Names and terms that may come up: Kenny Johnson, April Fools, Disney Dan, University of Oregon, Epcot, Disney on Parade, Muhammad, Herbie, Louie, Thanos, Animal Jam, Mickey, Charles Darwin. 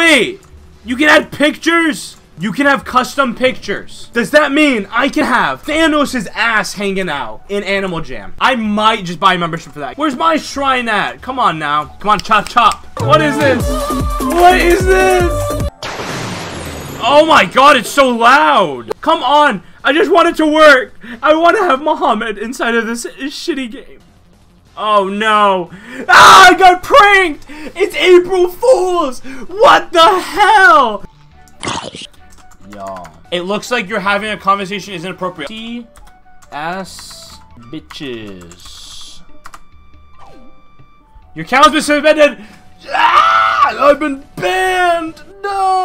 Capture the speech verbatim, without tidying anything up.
Wait, you can add pictures? You can have custom pictures. Does that mean I can have Thanos' ass hanging out in Animal Jam? I might just buy a membership for that. Where's my shrine at? Come on now. Come on, chop chop. What is this? What is this? Oh my god, it's so loud. Come on. I just want it to work. I want to have Muhammad inside of this shitty game. Oh no. Ah, I got pranked. It's April Fools. What the hell? Y'all. It looks like you're having a conversation is inappropriate. See ass bitches. Your account's been suspended. Ah, I've been banned. No.